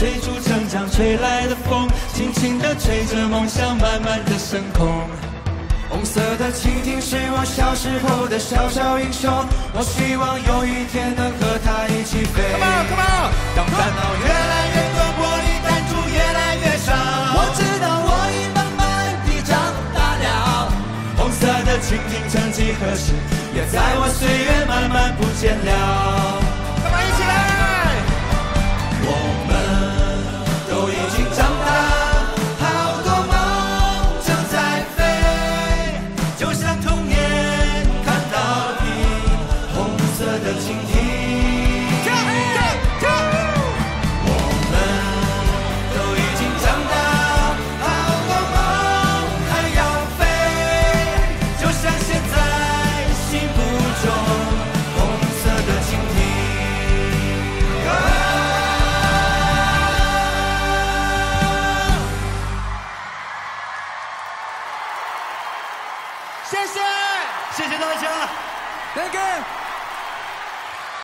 吹出城墙吹来的风，轻轻地吹着梦想，慢慢地升空。红色的蜻蜓是我小时候的小小英雄，我希望有一天能和它一起飞。当烦恼越来越多，玻璃弹珠越来越少，我知道我已慢慢地长大了。红色的蜻蜓曾几何时，也在我岁月慢慢不见了。 谢谢，谢谢大家，再见。